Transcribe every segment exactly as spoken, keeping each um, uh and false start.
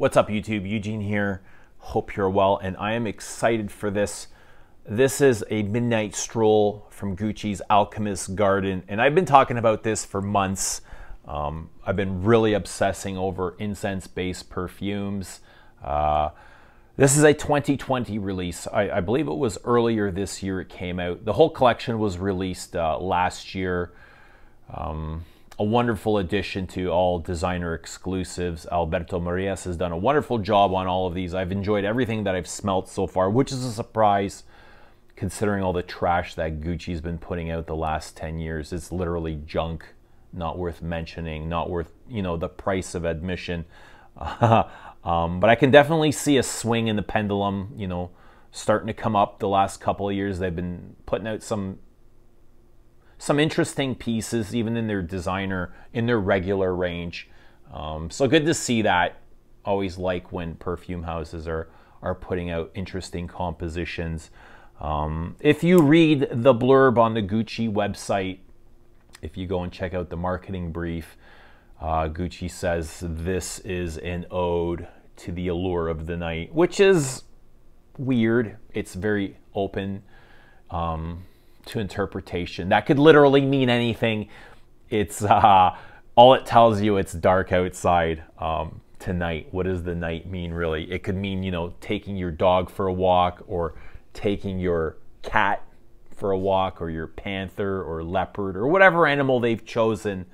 What's up, YouTube? Eugene here. Hope you're well, and I am excited for this. This is a midnight stroll from Gucci's Alchemist Garden, and I've been talking about this for months. Um, I've been really obsessing over incense-based perfumes. Uh, this is a twenty twenty release. I, I believe it was earlier this year it came out. The whole collection was released uh, last year. Um, A wonderful addition to all designer exclusives. Alberto Maria has done a wonderful job on all of these. I've enjoyed everything that I've smelt so far, which is a surprise considering all the trash that Gucci's been putting out the last ten years. It's literally junk, not worth mentioning, not worth, you know, the price of admission. um, but I can definitely see a swing in the pendulum, you know, starting to come up the last couple of years. They've been putting out some some interesting pieces, even in their designer, in their regular range. Um, so good to see that. Always like when perfume houses are, are putting out interesting compositions. Um, if you read the blurb on the Gucci website, if you go and check out the marketing brief, uh, Gucci says this is an ode to the allure of the night, which is weird. It's very open. Um, to interpretation. That could literally mean anything. It's uh, all it tells you, it's dark outside um, tonight. What does the night mean, really? It could mean, you know, taking your dog for a walk, or taking your cat for a walk, or your panther or leopard, or whatever animal they've chosen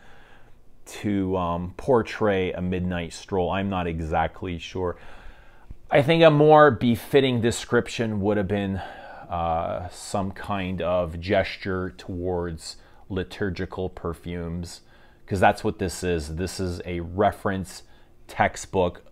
to um, portray a midnight stroll. I'm not exactly sure. I think a more befitting description would have been Uh, some kind of gesture towards liturgical perfumes, because that's what this is. This is a reference textbook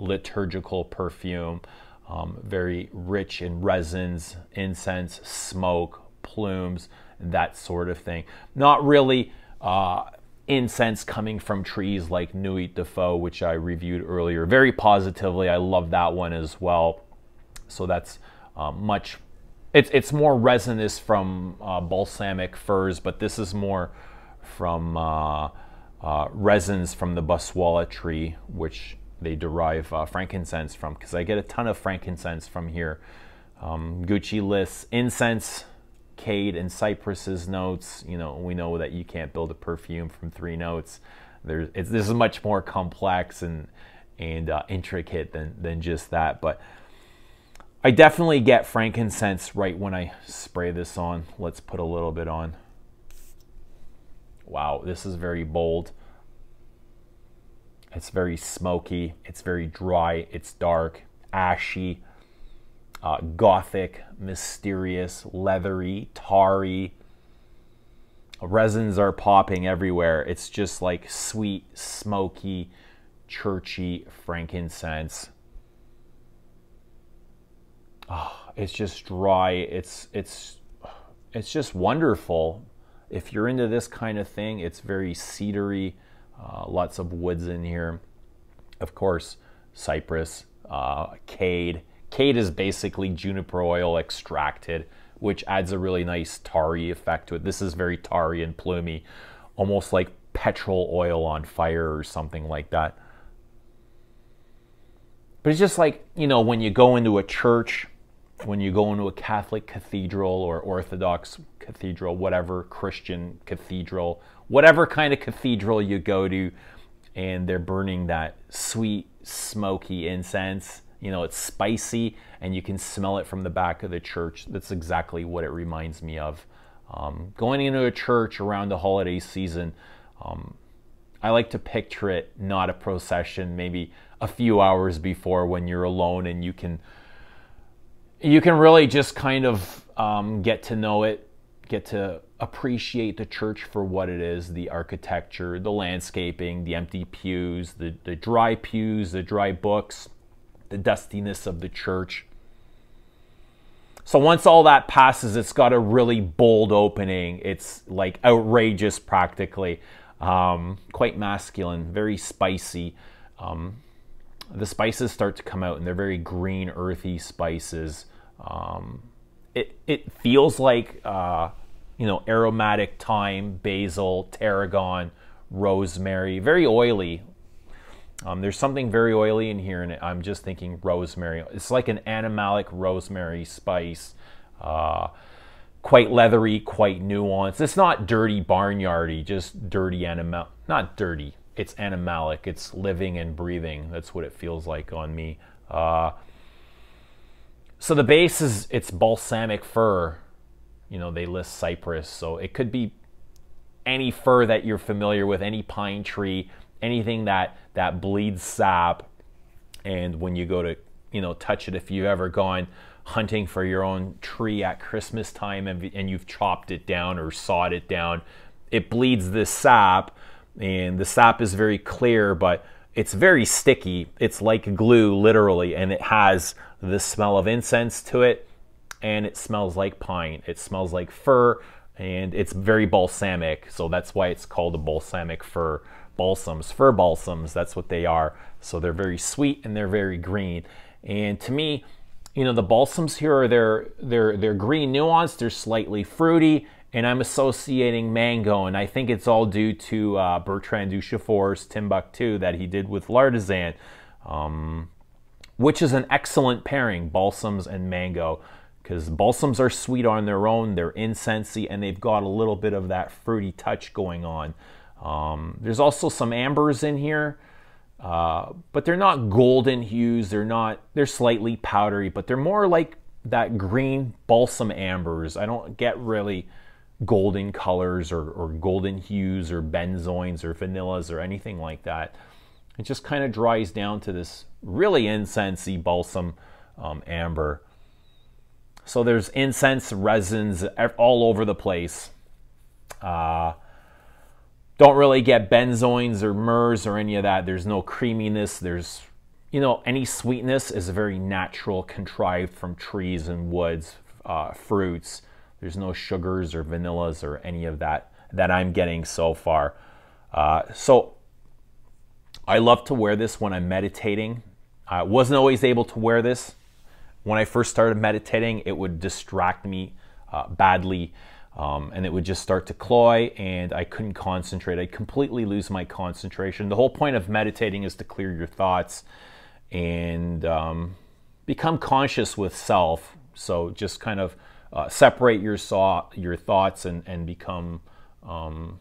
liturgical perfume, um, very rich in resins, incense, smoke, plumes, that sort of thing. Not really uh, incense coming from trees like Nuit de Faux, which I reviewed earlier very positively. I love that one as well. So that's uh, much It's, it's more resinous from uh, balsamic firs, but this is more from uh, uh, resins from the Boswellia tree, which they derive uh, frankincense from, because I get a ton of frankincense from here. Um, Gucci lists incense, cade, and cypresses notes. You know, we know that you can't build a perfume from three notes. There's, it's, this is much more complex and, and uh, intricate than, than just that, but I definitely get frankincense right when I spray this on. Let's put a little bit on. Wow, this is very bold. It's very smoky. It's very dry. It's dark, ashy, uh, gothic, mysterious, leathery, tarry. Resins are popping everywhere. It's just like sweet, smoky, churchy frankincense. Oh, it's just dry. It's it's it's just wonderful. If you're into this kind of thing, it's very cedary. Uh, lots of woods in here. Of course, cypress, uh, cade. Cade is basically juniper oil extracted, which adds a really nice tarry effect to it. This is very tarry and plumy, almost like petrol oil on fire or something like that. But it's just like, you know, when you go into a church, when you go into a Catholic cathedral or Orthodox cathedral, whatever, Christian cathedral, whatever kind of cathedral you go to, and they're burning that sweet, smoky incense, you know, it's spicy, and you can smell it from the back of the church. That's exactly what it reminds me of. Um, going into a church around the holiday season, um, I like to picture it, not a procession, maybe a few hours before when you're alone and you can you can really just kind of um, get to know it, get to appreciate the church for what it is, the architecture, the landscaping, the empty pews, the, the dry pews, the dry books, the dustiness of the church. So once all that passes, it's got a really bold opening. It's like outrageous practically, um, quite masculine, very spicy. Um, the spices start to come out, and they're very green, earthy spices. Um, it, it feels like, uh, you know, aromatic thyme, basil, tarragon, rosemary, very oily. Um, there's something very oily in here, and I'm just thinking rosemary. It's like an animalic rosemary spice. Uh, quite leathery, quite nuanced. It's not dirty barnyardy, just dirty animal. Not dirty. It's animalic. It's living and breathing. That's what it feels like on me. Uh, so the base is, it's balsamic fir. You know, they list cypress, so it could be any fir that you're familiar with, any pine tree, anything that that bleeds sap. And when you go to, you know, touch it, if you've ever gone hunting for your own tree at Christmas time and, and you've chopped it down or sawed it down, it bleeds this sap, and the sap is very clear, but it's very sticky. It's like glue, literally, and it has the smell of incense to it, and it smells like pine. It smells like fir, and it's very balsamic, so that's why it's called a balsamic fir. Balsams, fir balsams, that's what they are. So they're very sweet and they're very green. And to me, you know, the balsams here are they're they're they're green nuanced, they're slightly fruity, and I'm associating mango, and I think it's all due to uh, Bertrand Duchaufour's Timbuktu that he did with L'Artisan, um, which is an excellent pairing, balsams and mango, because balsams are sweet on their own, they're incensey, and they've got a little bit of that fruity touch going on. Um, there's also some ambers in here, uh, but they're not golden hues. They're not, they're slightly powdery, but they're more like that green balsam ambers. I don't get really golden colors or, or golden hues or benzoins or vanillas or anything like that. It just kind of dries down to this really incensey balsam um, amber. So there's incense resins all over the place. Uh, Don't really get benzoins or myrrhs or any of that. There's no creaminess. There's, you know, any sweetness is very natural, contrived from trees and woods, uh, fruits. There's no sugars or vanillas or any of that that I'm getting so far. Uh, so I love to wear this when I'm meditating. I wasn't always able to wear this. When I first started meditating, it would distract me uh, badly. Um, and it would just start to cloy, and I couldn't concentrate. I'd completely lose my concentration. The whole point of meditating is to clear your thoughts and um, become conscious with self. So just kind of uh, separate your, saw, your thoughts and, and become, um,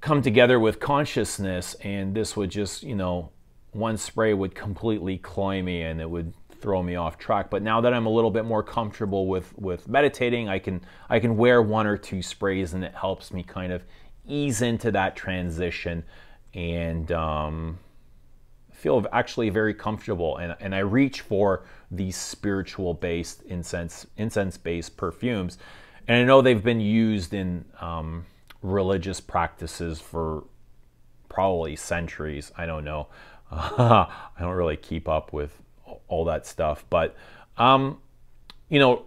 come together with consciousness. And this would just, you know, one spray would completely cloy me, and it would throw me off track. But now that I'm a little bit more comfortable with with meditating, I can I can wear one or two sprays, and it helps me kind of ease into that transition, and um, feel actually very comfortable. And, and I reach for these spiritual based incense incense based perfumes, and I know they've been used in um, religious practices for probably centuries. I don't know. I don't really keep up with all that stuff, but um, you know,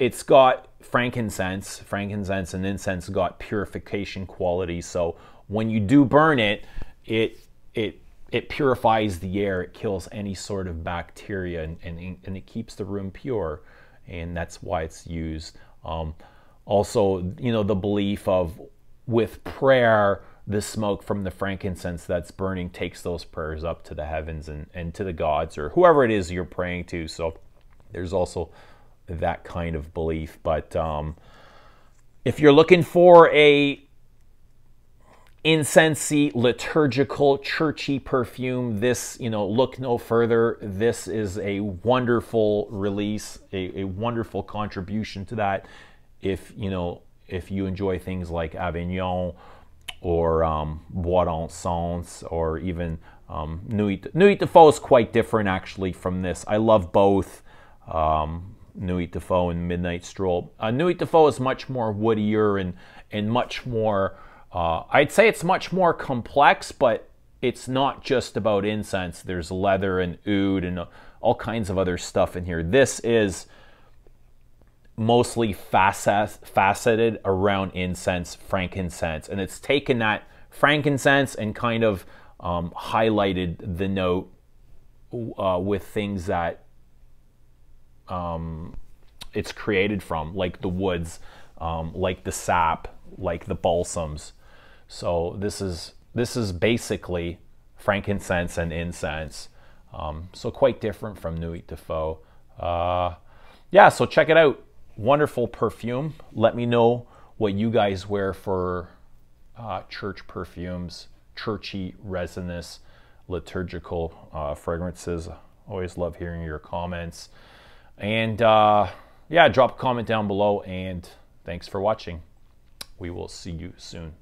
it's got frankincense. Frankincense and incense got purification qualities. So when you do burn it, it it it purifies the air. It kills any sort of bacteria, and and, and it keeps the room pure, and that's why it's used. Um, also, you know, the belief of with prayer, the smoke from the frankincense that's burning takes those prayers up to the heavens and, and to the gods or whoever it is you're praying to. So there's also that kind of belief. But um, if you're looking for a incensey, liturgical, churchy perfume, this, you know, look no further. This is a wonderful release, a, a wonderful contribution to that. If, you know, if you enjoy things like Avignon, or um, Bois d'Encens, or even um, Nuit. Nuit de Faux is quite different, actually, from this. I love both um, Nuit de Faux and Midnight Stroll. Uh, Nuit de Faux is much more woodier and, and much more, uh, I'd say it's much more complex, but it's not just about incense. There's leather and oud and all kinds of other stuff in here. This is mostly faceted around incense, frankincense, and it's taken that frankincense and kind of um, highlighted the note uh, with things that um, it's created from, like the woods, um, like the sap, like the balsams. So this is This is basically frankincense and incense, um, so quite different from Nuit de Faux. Uh, yeah, so check it out. Wonderful perfume. Let me know what you guys wear for uh, church perfumes, churchy, resinous, liturgical uh, fragrances. Always love hearing your comments. And uh, yeah, drop a comment down below, and thanks for watching. We will see you soon.